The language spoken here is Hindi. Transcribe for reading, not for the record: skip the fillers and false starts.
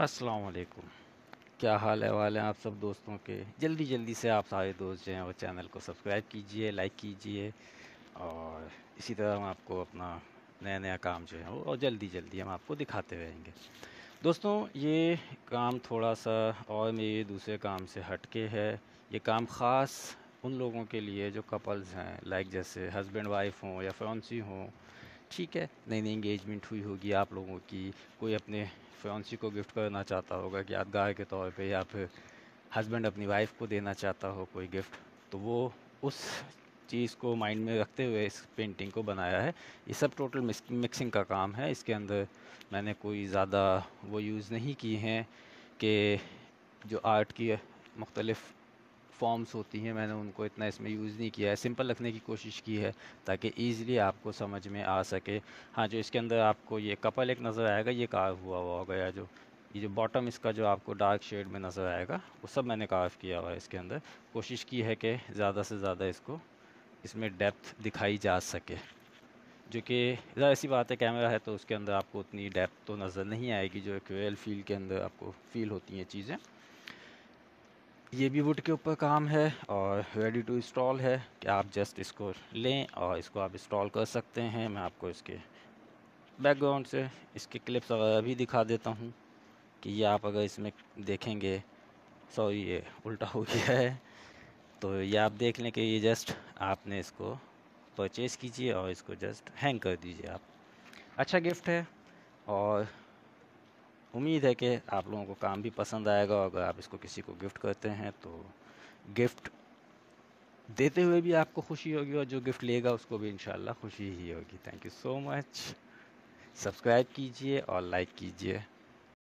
अस्सलाम वालेकुम, क्या हाल अहवाल हैं आप सब दोस्तों के। जल्दी जल्दी से आप सारे दोस्त जो हैं वो चैनल को सब्सक्राइब कीजिए, लाइक कीजिए और इसी तरह हम आपको अपना नया नया काम जो है वो और जल्दी जल्दी हम आपको दिखाते रहेंगे। दोस्तों ये काम थोड़ा सा और मेरे दूसरे काम से हटके है। ये काम ख़ास उन लोगों के लिए जो कपल्स हैं, लाइक जैसे हस्बैंड वाइफ हों या फ्रांसी हों, ठीक है, नई नई इंगेजमेंट हुई होगी आप लोगों की, कोई अपने फ्रांसी को गिफ्ट करना चाहता होगा कि यादगार के तौर पे, या फिर हस्बैंड अपनी वाइफ को देना चाहता हो कोई गिफ्ट, तो वो उस चीज़ को माइंड में रखते हुए इस पेंटिंग को बनाया है। ये सब टोटल मिक्सिंग का काम है। इसके अंदर मैंने कोई ज़्यादा वो यूज़ नहीं की हैं कि जो आर्ट की मुख्तलिफ़ फॉर्म्स होती हैं, मैंने उनको इतना इसमें यूज़ नहीं किया है, सिंपल रखने की कोशिश की है ताकि ईज़िली आपको समझ में आ सके। हाँ, जो इसके अंदर आपको ये कपल एक नज़र आएगा, ये कार्व हुआ होगा, या जो ये जो बॉटम इसका जो आपको डार्क शेड में नज़र आएगा वो सब मैंने कार्व किया हुआ है। इसके अंदर कोशिश की है कि ज़्यादा से ज़्यादा इसको इसमें डेप्थ दिखाई जा सके, जो कि ज़रा ऐसी बात है कैमरा है तो उसके अंदर आपको उतनी डेप्थ तो नज़र नहीं आएगी जो एक रियल फील्ड के अंदर आपको फील होती हैं चीज़ें। ये भी वुड के ऊपर काम है और रेडी टू इंस्टॉल है कि आप जस्ट इसको लें और इसको आप इंस्टॉल कर सकते हैं। मैं आपको इसके बैकग्राउंड से इसके क्लिप्स वगैरह भी दिखा देता हूं कि ये आप अगर इसमें देखेंगे, सॉरी ये उल्टा हो गया है, तो ये आप देख लें कि ये जस्ट आपने इसको परचेज़ कीजिए और इसको जस्ट हैंग कर दीजिए आप। अच्छा गिफ्ट है और उम्मीद है कि आप लोगों को काम भी पसंद आएगा। अगर आप इसको किसी को गिफ्ट करते हैं तो गिफ्ट देते हुए भी आपको खुशी होगी और जो गिफ्ट लेगा उसको भी इंशाल्लाह खुशी ही होगी। Thank you so much. Subscribe कीजिए और लाइक कीजिए।